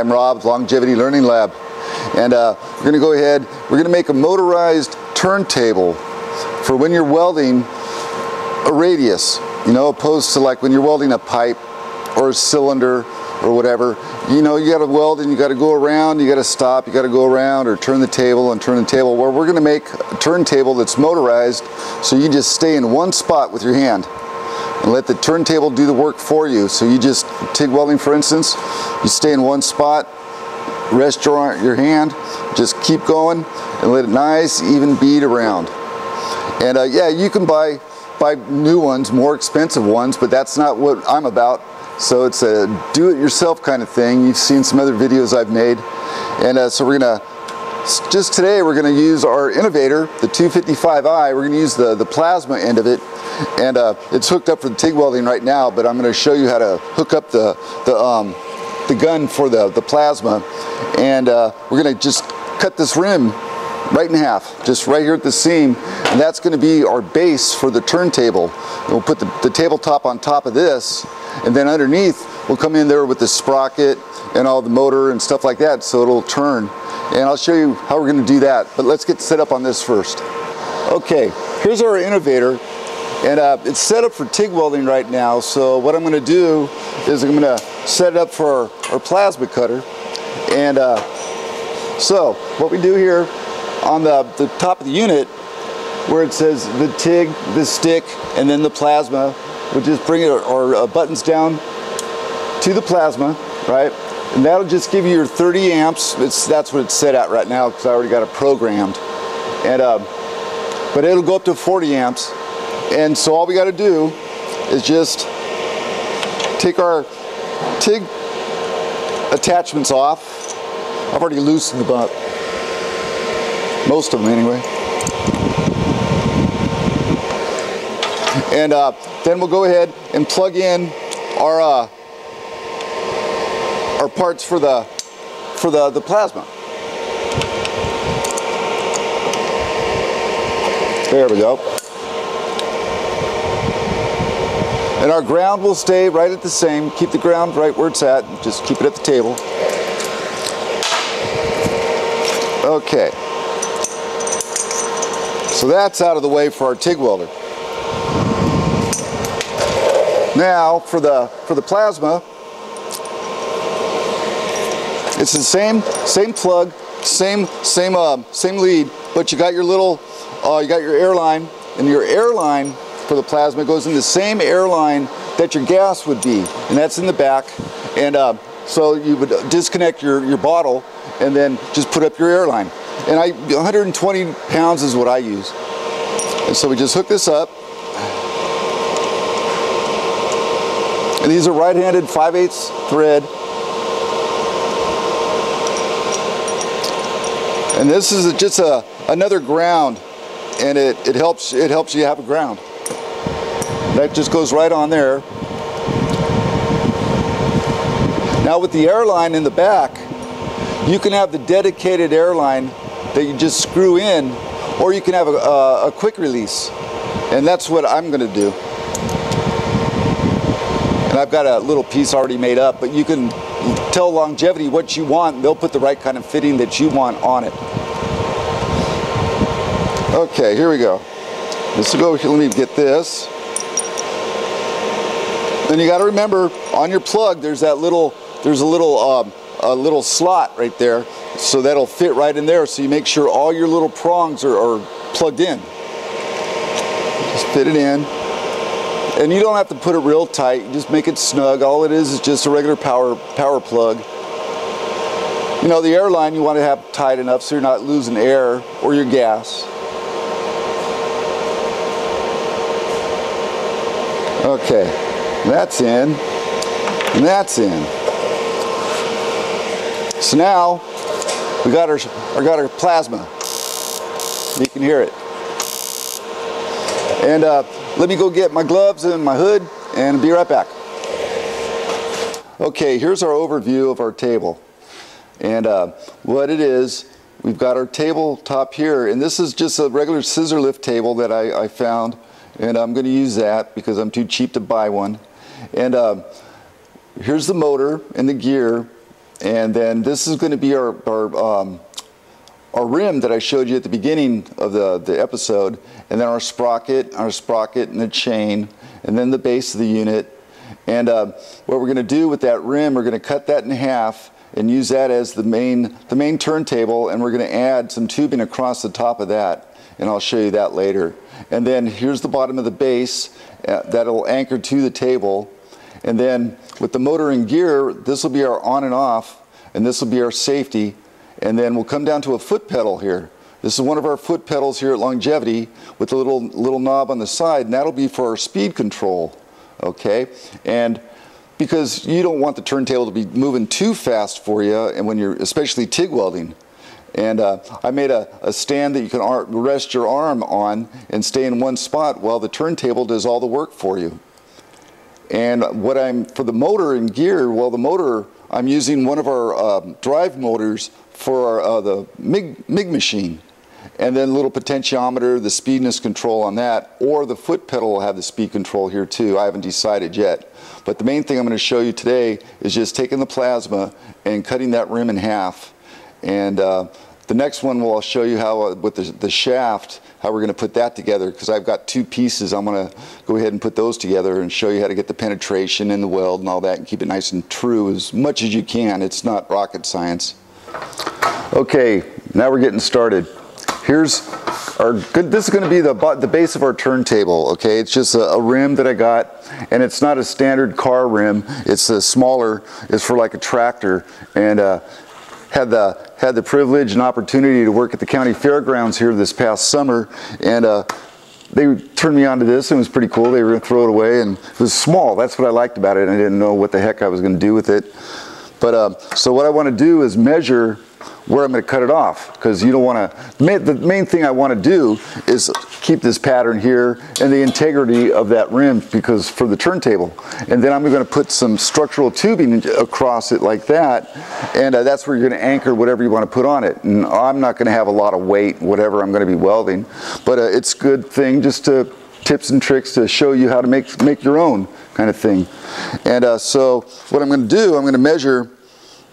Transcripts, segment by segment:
I'm Rob, Longevity Learning Lab, and we're going to go ahead, we're going to make a motorized turntable for when you're welding a radius, you know, opposed to like when you're welding a pipe or a cylinder or whatever. You know, you got to weld and you got to go around, you got to stop, you got to go around or turn the table and turn the table. Well, we're going to make a turntable that's motorized so you just stay in one spot with your hand and let the turntable do the work for you. So you just, TIG welding for instance, you stay in one spot, rest your hand, just keep going and let a nice even bead around. And yeah, you can buy new ones, more expensive ones, but that's not what I'm about. So it's a do-it-yourself kind of thing. You've seen some other videos I've made. And so we're gonna, just today we're gonna use our Innovator, the 255i, we're gonna use the plasma end of it. And it's hooked up for the TIG welding right now, but I'm gonna show you how to hook up the gun for the plasma. And we're gonna just cut this rim right in half, just right here at the seam, and that's going to be our base for the turntable. We'll put the tabletop on top of this, and then underneath we'll come in there with the sprocket and all the motor and stuff like that, so it'll turn. And I'll show you how we're going to do that, but let's get set up on this first. Okay, here's our Innovator, and it's set up for TIG welding right now, so what I'm going to do is I'm going to set it up for our plasma cutter. And so what we do here, on the top of the unit where it says the TIG, the stick, and then the plasma, we'll just bring our buttons down to the plasma, right? And that'll just give you your 30 amps. That's what it's set at right now because I already got it programmed. And, but it'll go up to 40 amps. And so all we got to do is just take our TIG attachments off. I've already loosened them up. Most of them anyway. And then we'll go ahead and plug in our parts for the plasma. There we go. And our ground will stay right at the same. Keep the ground right where it's at. Just keep it at the table. Okay. So that's out of the way for our TIG welder. Now for the plasma, it's the same plug, same lead, but you got your little you got your airline, and your airline for the plasma goes in the same airline that your gas would be, and that's in the back. And so you would disconnect your bottle and then just put up your airline. And 120 pounds is what I use. And so we just hook this up. And these are right-handed 5/8 thread. And this is just another ground, and it helps you have a ground. That just goes right on there. Now with the airline in the back, you can have the dedicated airline that you just screw in, or you can have a quick release, and that's what I'm going to do. And I've got a little piece already made up, but you can tell Longevity what you want, and they'll put the right kind of fitting that you want on it. Okay, here we go. This will go. Let me get this. Then you got to remember on your plug, there's that little, there's a little slot right there, so that'll fit right in there, so you make sure all your little prongs are plugged in. Just fit it in, and you don't have to put it real tight, you just make it snug. All it is just a regular power plug. You know, the airline you want to have tight enough so you're not losing air or your gas. Okay, that's in, and that's in. So now we got our plasma. You can hear it. And let me go get my gloves and my hood and be right back. Okay, here's our overview of our table. And what it is, we've got our table top here, and this is just a regular scissor lift table that I found, and I'm going to use that because I'm too cheap to buy one. And here's the motor and the gear. And then this is going to be our rim that I showed you at the beginning of the episode, and then our sprocket and the chain, and then the base of the unit. And what we're going to do with that rim, we're going to cut that in half and use that as the main turntable, and we're going to add some tubing across the top of that, and I'll show you that later. And then here's the bottom of the base that'll anchor to the table. And then with the motor and gear, this will be our on and off, and this will be our safety. And then we'll come down to a foot pedal here. This is one of our foot pedals here at Longevity with a little knob on the side, and that'll be for our speed control, okay? And because you don't want the turntable to be moving too fast for you, and when you're especially TIG welding. And I made a stand that you can rest your arm on and stay in one spot while the turntable does all the work for you. And what I'm, for the motor and gear, well, the motor, I'm using one of our drive motors for the MIG machine. And then a little potentiometer, the speedness control on that, or the foot pedal will have the speed control here too. I haven't decided yet. But the main thing I'm going to show you today is just taking the plasma and cutting that rim in half. And the next one, I'll show you how, with the shaft, how we're going to put that together, because I've got two pieces. I'm going to go ahead and put those together and show you how to get the penetration and the weld and all that, and keep it nice and true as much as you can. It's not rocket science. Okay, now we're getting started. Here's our good, this is going to be the base of our turntable, okay? It's just a rim that I got, and it's not a standard car rim. It's a smaller, it's for like a tractor, and had the privilege and opportunity to work at the county fairgrounds here this past summer, and they turned me on to this, and it was pretty cool. They were going to throw it away, and it was small. That's what I liked about it, and I didn't know what the heck I was going to do with it. But so what I want to do is measure where I'm going to cut it off, because you don't want to, the main thing I want to do is keep this pattern here and the integrity of that rim, because for the turntable. And then I'm going to put some structural tubing across it like that, and that's where you're going to anchor whatever you want to put on it. And I'm not going to have a lot of weight, whatever I'm going to be welding, but it's a good thing, just to tips and tricks to show you how to make your own kind of thing. And so what I'm going to do, I'm going to measure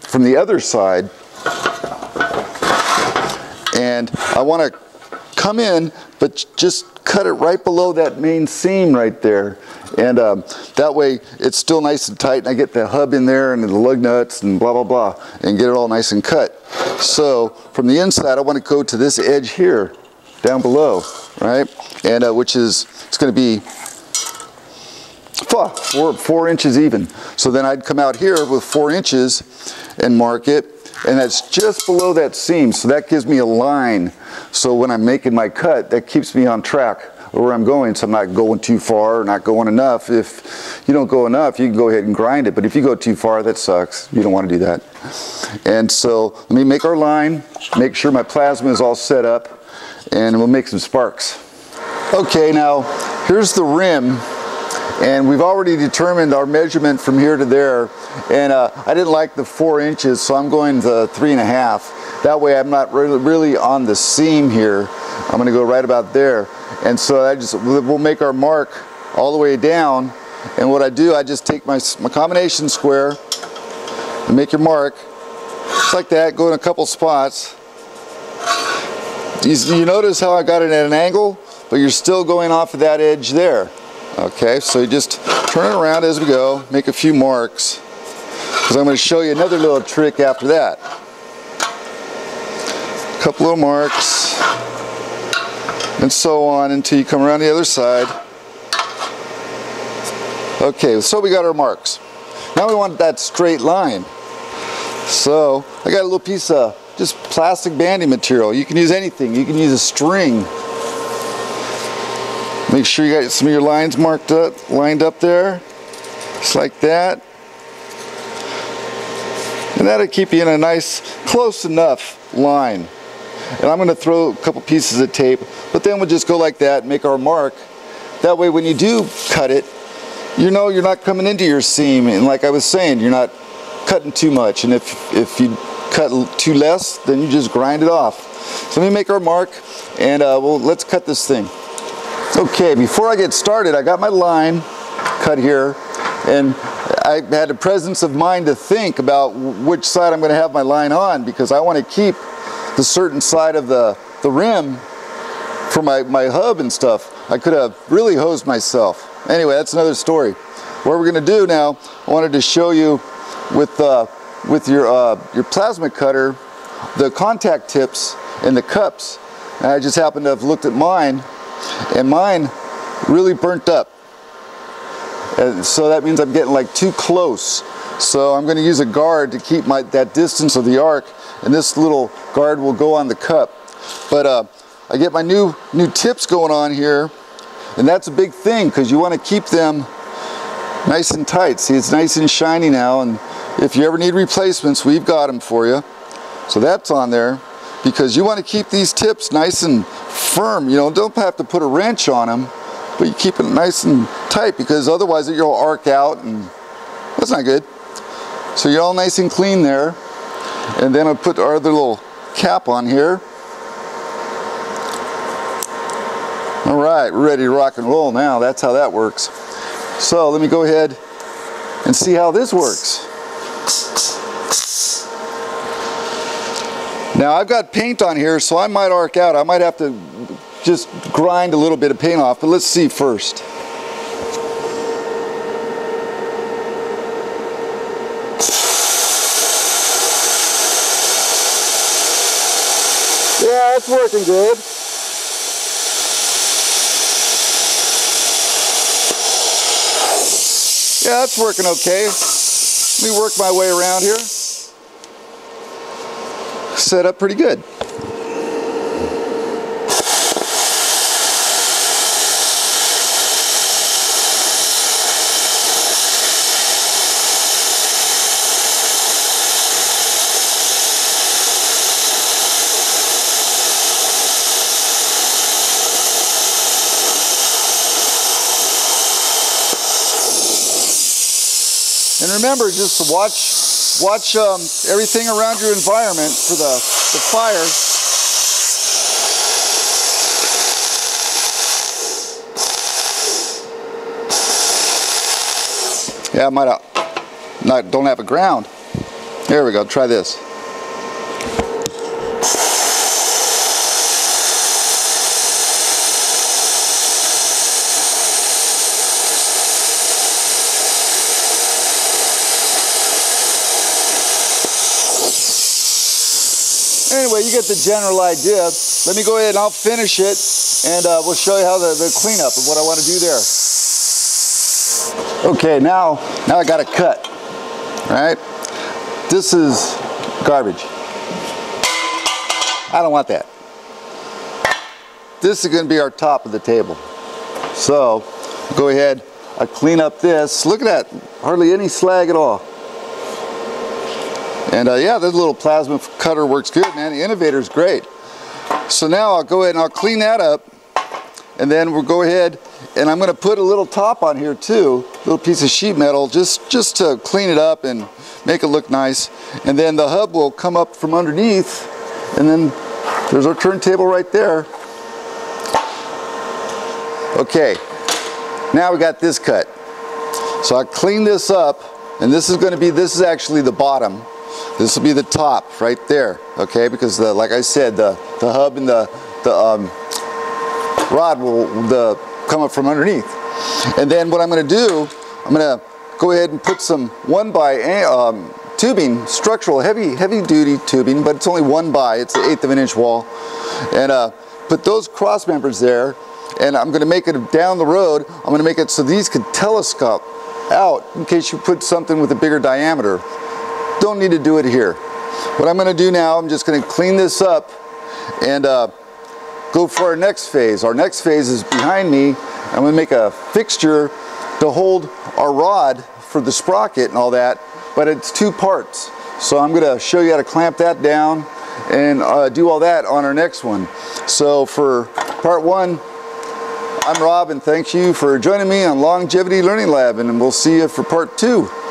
from the other side, and I want to come in, but just cut it right below that main seam right there. And that way it's still nice and tight, and I get the hub in there and the lug nuts and blah, blah, blah, and get it all nice and cut. So from the inside, I want to go to this edge here, down below, right? And which is, it's going to be 4 inches even. So then I'd come out here with 4 inches and mark it, and that's just below that seam, so that gives me a line. So when I'm making my cut, that keeps me on track where I'm going, so I'm not going too far or not going enough. If you don't go enough, you can go ahead and grind it, but if you go too far, that sucks. You don't want to do that. And so let me make our line, make sure my plasma is all set up, and we'll make some sparks. Okay, now here's the rim, and we've already determined our measurement from here to there, and I didn't like the 4 inches, so I'm going to 3.5. That way I'm not really on the seam here. I'm going to go right about there, and so we'll make our mark all the way down. And what I do, I just take my combination square and make your mark just like that, go in a couple spots. You notice how I got it at an angle, but you're still going off of that edge there. Okay, so you just turn it around as we go, make a few marks, because I'm going to show you another little trick after that. A couple little marks, and so on until you come around the other side. Okay, so we got our marks. Now we want that straight line. So I got a little piece of just plastic banding material. You can use anything. You can use a string. Make sure you got some of your lines marked up, lined up there, just like that. And that'll keep you in a nice, close enough line. And I'm going to throw a couple pieces of tape, but then we'll just go like that and make our mark. That way when you do cut it, you know you're not coming into your seam, and like I was saying, you're not cutting too much. And if you cut too less, then you just grind it off. So let me make our mark, and let's cut this thing. Okay, before I get started, I got my line cut here, and I had a presence of mind to think about which side I'm going to have my line on, because I want to keep the certain side of the rim for my hub and stuff. I could have really hosed myself. Anyway, that's another story. What we're going to do now, I wanted to show you with your plasma cutter, the contact tips and the cups. And I just happened to have looked at mine, and mine really burnt up. And so that means I'm getting like too close. So I'm going to use a guard to keep that distance of the arc, and this little guard will go on the cup. But I get my new tips going on here, and that's a big thing because you want to keep them nice and tight. See, it's nice and shiny now, and if you ever need replacements, we've got them for you. So that's on there because you want to keep these tips nice and firm. You know, don't have to put a wrench on them, but you keep it nice and tight because otherwise you'll arc out, and that's not good. So you're all nice and clean there. And then I'll put our other little cap on here. All right, we're ready to rock and roll now. That's how that works. So let me go ahead and see how this works. Now I've got paint on here, so I might arc out. I might have to just grind a little bit of paint off, but let's see first. Yeah, that's working good. Yeah, that's working okay. Let me work my way around here. Set up pretty good. And remember, just watch everything around your environment for the fire. Yeah, I might have, don't have a ground. There we go, try this. Anyway, you get the general idea. Let me go ahead and I'll finish it, and we'll show you how the cleanup of what I want to do there. Okay, now I got to cut. All right, this is garbage. I don't want that. This is going to be our top of the table. So go ahead, I clean up this. Look at that, hardly any slag at all. And yeah, this little plasma cutter works good, man. The Innovator's great. So now I'll go ahead and I'll clean that up, and then we'll go ahead and I'm going to put a little top on here too, a little piece of sheet metal, just to clean it up and make it look nice. And then the hub will come up from underneath, and then there's our turntable right there. Okay, now we got this cut. So I clean this up, and this is actually the bottom. This will be the top right there, okay? Because like I said, the hub and the rod will come up from underneath. And then what I'm going to do, I'm going to go ahead and put some 1x tubing, structural, heavy-duty tubing, but it's only 1x. It's an 1/8 of an inch wall, and put those cross members there. And I'm going to make it down the road. I'm going to make it so these could telescope out in case you put something with a bigger diameter. Don't need to do it here. What I'm going to do now, I'm just going to clean this up and go for our next phase. Our next phase is behind me. I'm going to make a fixture to hold our rod for the sprocket and all that, but it's 2 parts. So I'm going to show you how to clamp that down and do all that on our next one. So for part 1, I'm Rob, and thank you for joining me on Longevity Learning Lab, and we'll see you for part 2.